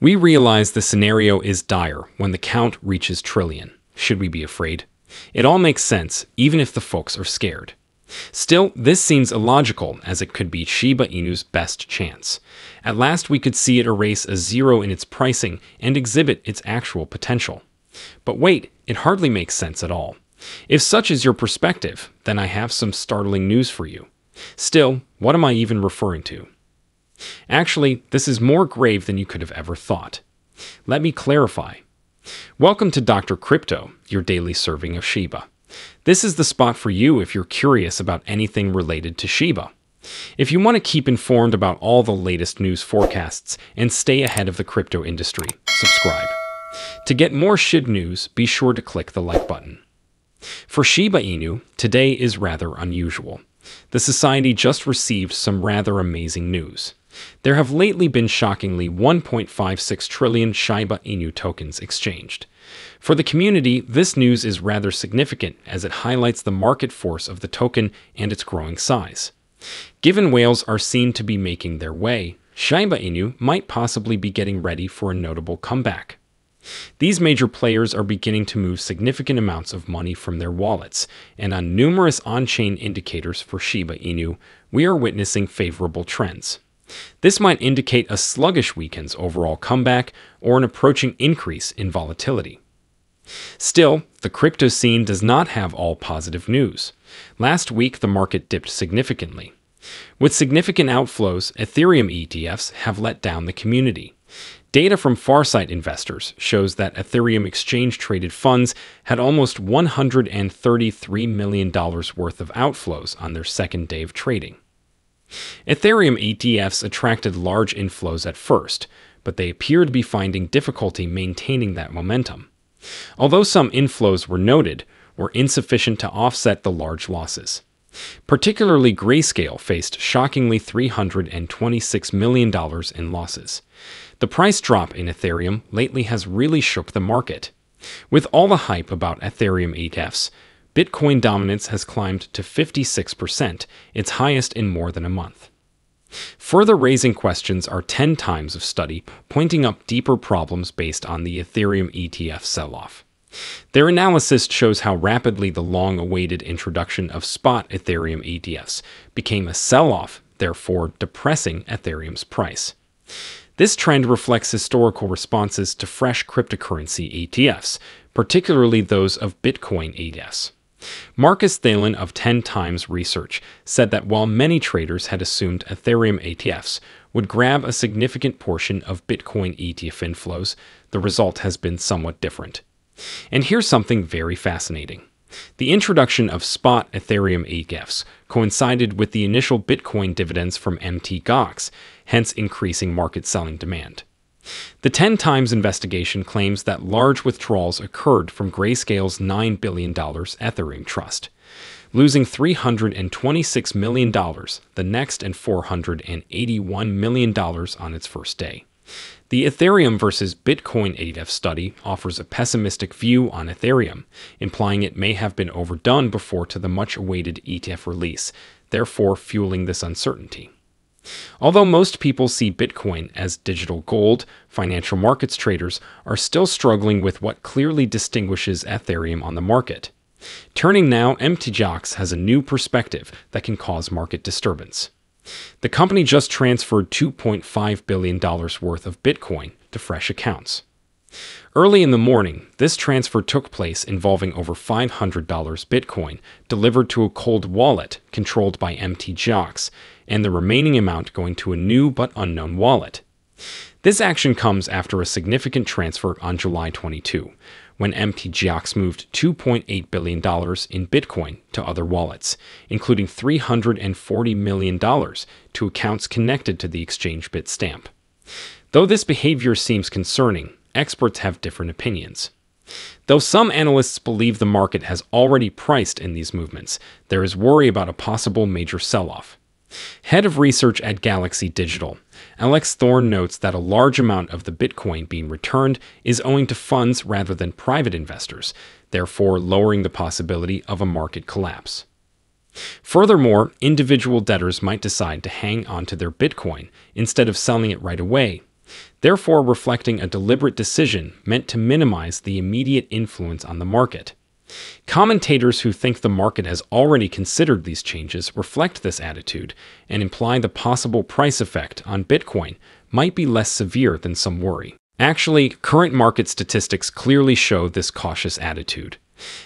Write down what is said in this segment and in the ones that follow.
We realize the scenario is dire when the count reaches trillion. Should we be afraid? It all makes sense, even if the folks are scared. Still, this seems illogical, as it could be Shiba Inu's best chance. At last, we could see it erase a zero in its pricing and exhibit its actual potential. But wait, it hardly makes sense at all. If such is your perspective, then I have some startling news for you. Still, what am I even referring to? Actually, this is more grave than you could have ever thought. Let me clarify. Welcome to Dr. Crypto, your daily serving of Shiba. This is the spot for you if you're curious about anything related to Shiba. If you want to keep informed about all the latest news forecasts and stay ahead of the crypto industry, subscribe. To get more SHIB news, be sure to click the like button. For Shiba Inu, today is rather unusual. The society just received some rather amazing news. There have lately been shockingly 1.56 trillion Shiba Inu tokens exchanged. For the community, this news is rather significant as it highlights the market force of the token and its growing size. Given whales are seen to be making their way, Shiba Inu might possibly be getting ready for a notable comeback. These major players are beginning to move significant amounts of money from their wallets, and on numerous on-chain indicators for Shiba Inu, we are witnessing favorable trends. This might indicate a sluggish weekend's overall comeback or an approaching increase in volatility. Still, the crypto scene does not have all positive news. Last week, the market dipped significantly. With significant outflows, Ethereum ETFs have let down the community. Data from Farsight Investors shows that Ethereum exchange-traded funds had almost $133 million worth of outflows on their second day of trading. Ethereum ETFs attracted large inflows at first, but they appear to be finding difficulty maintaining that momentum. Although some inflows were noted, were insufficient to offset the large losses. Particularly Grayscale faced shockingly $326 million in losses. The price drop in Ethereum lately has really shook the market. With all the hype about Ethereum ETFs, Bitcoin dominance has climbed to 56%, its highest in more than a month. Further raising questions are 10 times of study, pointing up deeper problems based on the Ethereum ETF sell-off. Their analysis shows how rapidly the long-awaited introduction of spot Ethereum ETFs became a sell-off, therefore depressing Ethereum's price. This trend reflects historical responses to fresh cryptocurrency ETFs, particularly those of Bitcoin ETFs. Marcus Thelen of 10x Research said that while many traders had assumed Ethereum ETFs would grab a significant portion of Bitcoin ETF inflows, the result has been somewhat different. And here's something very fascinating. The introduction of spot Ethereum ETFs coincided with the initial Bitcoin dividends from Mt. Gox, hence increasing market selling demand. The 10x investigation claims that large withdrawals occurred from Grayscale's $9 billion Ethereum trust, losing $326 million the next and $481 million on its first day. The Ethereum versus Bitcoin ETF study offers a pessimistic view on Ethereum, implying it may have been overdone before to the much-awaited ETF release, therefore fueling this uncertainty. Although most people see Bitcoin as digital gold, financial markets traders are still struggling with what clearly distinguishes Ethereum on the market. Turning now, Mt. Gox has a new perspective that can cause market disturbance. The company just transferred $2.5 billion worth of Bitcoin to fresh accounts. Early in the morning, this transfer took place involving over $500 Bitcoin delivered to a cold wallet controlled by Mt. Gox, and the remaining amount going to a new but unknown wallet. This action comes after a significant transfer on July 22, when Mt. Gox moved $2.8 billion in Bitcoin to other wallets, including $340 million to accounts connected to the exchange Bitstamp. Though this behavior seems concerning, experts have different opinions. Though some analysts believe the market has already priced in these movements, there is worry about a possible major sell-off. Head of research at Galaxy Digital, Alex Thorne notes that a large amount of the Bitcoin being returned is owing to funds rather than private investors, therefore lowering the possibility of a market collapse. Furthermore, individual debtors might decide to hang onto their Bitcoin instead of selling it right away. therefore reflecting a deliberate decision meant to minimize the immediate influence on the market. Commentators who think the market has already considered these changes reflect this attitude and imply the possible price effect on Bitcoin might be less severe than some worry. Actually, current market statistics clearly show this cautious attitude.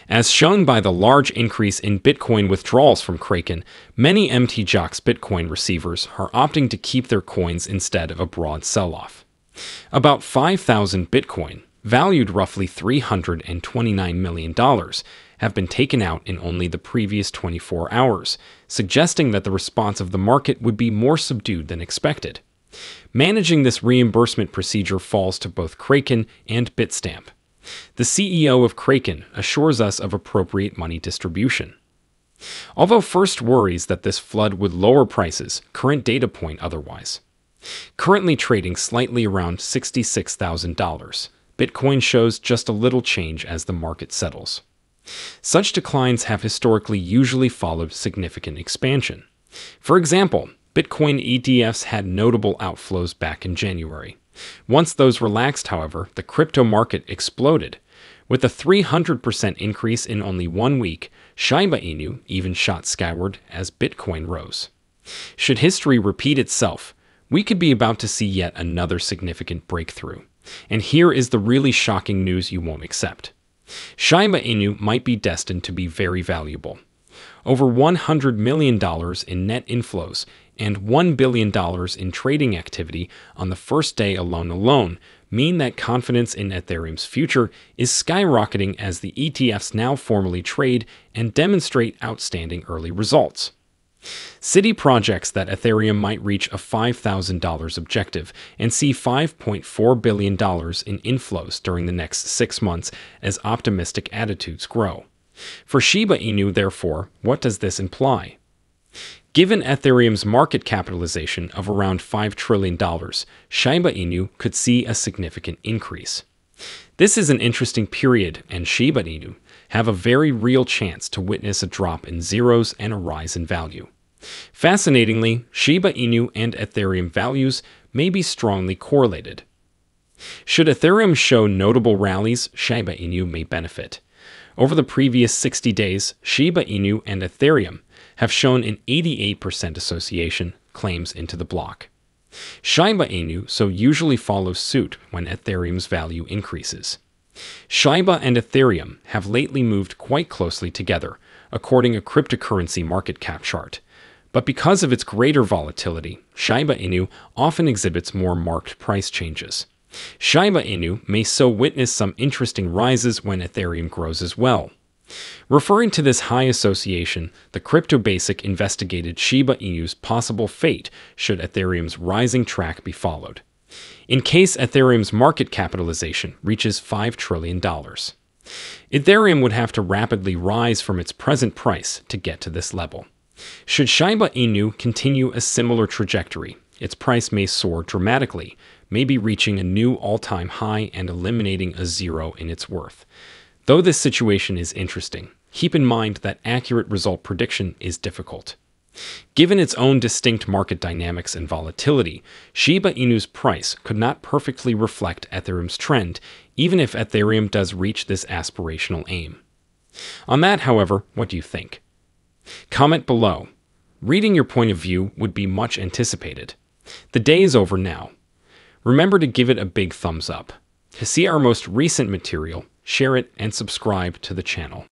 As shown by the large increase in Bitcoin withdrawals from Kraken, many Mt. Gox Bitcoin receivers are opting to keep their coins instead of a broad sell-off. About 5,000 Bitcoin, valued roughly $329 million, have been taken out in only the previous 24 hours, suggesting that the response of the market would be more subdued than expected. Managing this reimbursement procedure falls to both Kraken and Bitstamp. The CEO of Kraken assures us of appropriate money distribution. Although First worries that this flood would lower prices, current data point otherwise. Currently trading slightly around $66,000, Bitcoin shows just a little change as the market settles. Such declines have historically usually followed significant expansion. For example, Bitcoin ETFs had notable outflows back in January. Once those relaxed, however, the crypto market exploded. With a 300% increase in only 1 week, Shiba Inu even shot skyward as Bitcoin rose. Should history repeat itself, we could be about to see yet another significant breakthrough. And here is the really shocking news you won't accept. Shiba Inu might be destined to be very valuable. Over $100 million in net inflows and $1 billion in trading activity on the first day alone mean that confidence in Ethereum's future is skyrocketing as the ETFs now formally trade and demonstrate outstanding early results. Citi projects that Ethereum might reach a $5,000 objective and see $5.4 billion in inflows during the next 6 months as optimistic attitudes grow. For Shiba Inu, therefore, what does this imply? Given Ethereum's market capitalization of around $5 trillion, Shiba Inu could see a significant increase. This is an interesting period, and Shiba Inu have a very real chance to witness a drop in zeros and a rise in value. Fascinatingly, Shiba Inu and Ethereum values may be strongly correlated. Should Ethereum show notable rallies, Shiba Inu may benefit. Over the previous 60 days, Shiba Inu and Ethereum have shown an 88% association, claims into the block. Shiba Inu so usually follows suit when Ethereum's value increases. Shiba and Ethereum have lately moved quite closely together, according to a cryptocurrency market cap chart. But because of its greater volatility, Shiba Inu often exhibits more marked price changes. Shiba Inu may so witness some interesting rises when Ethereum grows as well. Referring to this high association, the CryptoBasic investigated Shiba Inu's possible fate should Ethereum's rising track be followed. In case Ethereum's market capitalization reaches $5 trillion, Ethereum would have to rapidly rise from its present price to get to this level. Should Shiba Inu continue a similar trajectory, its price may soar dramatically, maybe reaching a new all-time high and eliminating a zero in its worth. Though this situation is interesting, keep in mind that accurate result prediction is difficult. Given its own distinct market dynamics and volatility, Shiba Inu's price could not perfectly reflect Ethereum's trend, even if Ethereum does reach this aspirational aim. On that, however, what do you think? Comment below. Reading your point of view would be much anticipated. The day is over now. Remember to give it a big thumbs up. To see our most recent material, share it and subscribe to the channel.